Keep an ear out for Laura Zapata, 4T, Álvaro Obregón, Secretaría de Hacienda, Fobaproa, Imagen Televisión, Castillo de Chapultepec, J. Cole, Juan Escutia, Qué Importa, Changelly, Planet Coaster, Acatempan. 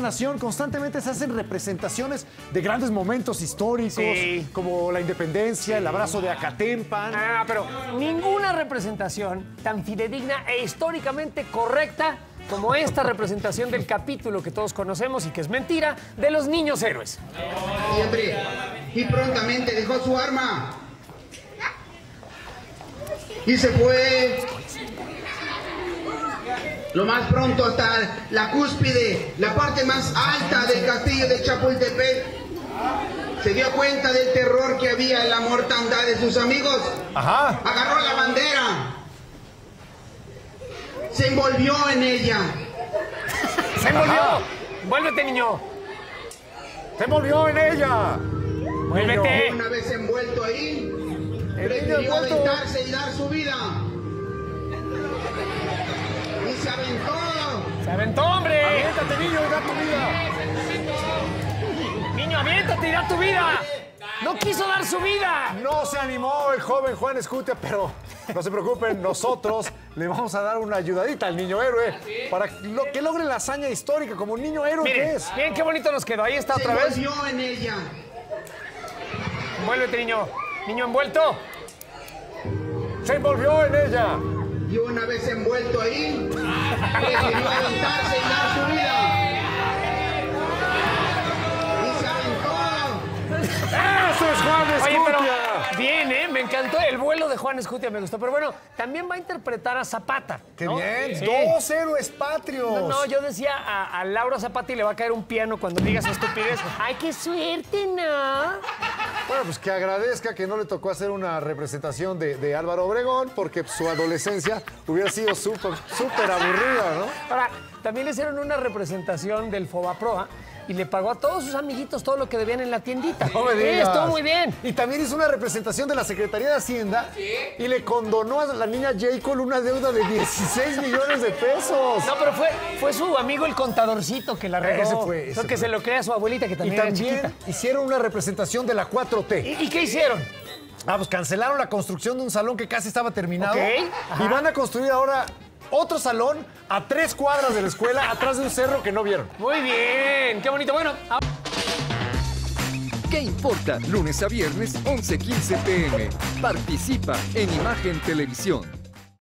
Nación constantemente se hacen representaciones de grandes momentos históricos, sí, como la independencia, sí, el abrazo de Acatempan. Ah, pero ninguna representación tan fidedigna e históricamente correcta como esta representación del capítulo que todos conocemos y que es mentira, de los niños héroes. Siempre y prontamente dejó su arma y se fue lo más pronto hasta la cúspide, la parte más alta del castillo de Chapultepec. Se dio cuenta del terror que había en la mortandad de sus amigos. Ajá. Agarró la bandera, se envolvió en ella. ¡Se envolvió! Ajá. ¡Vuélvete, niño! ¡Se envolvió en ella! ¡Vuélvete! Una vez envuelto ahí, prefirió aventarse y dar su vida. ¡Se aventó! ¡Se aventó, hombre! ¡Aviéntate, niño, y da tu vida! ¡Niño, aviéntate y da tu vida! ¡No quiso dar su vida! No se animó el joven Juan Escutia, pero no se preocupen, nosotros le vamos a dar una ayudadita al niño héroe para que logre la hazaña histórica como un niño héroe. Miren, que es. Miren qué bonito nos quedó. Ahí está otra vez. Se envolvió en ella. Envuélvete, niño. Niño envuelto. Se envolvió en ella. Y una vez envuelto ahí, decidió aventarse y dar su vida. ¡Y se aventó! ¡Eso es Juan Escutia! Oye, pero bien, ¿eh? Me encantó el vuelo de Juan Escutia, me gustó. Pero bueno, también va a interpretar a Zapata, ¿no? ¡Qué bien! Sí. ¡Dos héroes patrios! No, no, yo decía a Laura Zapata y le va a caer un piano cuando diga esa estupidez. ¡Ay, qué suerte, no! Bueno, pues que agradezca que no le tocó hacer una representación de Álvaro Obregón, porque su adolescencia hubiera sido súper aburrida, ¿no? Ahora, también le hicieron una representación del Fobaproa y le pagó a todos sus amiguitos todo lo que debían en la tiendita. No me digas. Estuvo muy bien. Y también hizo una representación de la Secretaría de Hacienda y le condonó a la niña J. Cole una deuda de 16 millones de pesos. No, pero fue su amigo el contadorcito que la regó. Ese fue. Ese que fue. Se lo crea a su abuelita, que también era chiquita. Y también hicieron una representación de la 4T. ¿Y qué hicieron? Ah, pues cancelaron la construcción de un salón que casi estaba terminado. Okay. Y van a construir ahora otro salón a 3 cuadras de la escuela, atrás de un cerro que no vieron. Muy bien, qué bonito. Bueno, ¿qué importa? Lunes a viernes, 11:15 p.m. Participa en Imagen Televisión.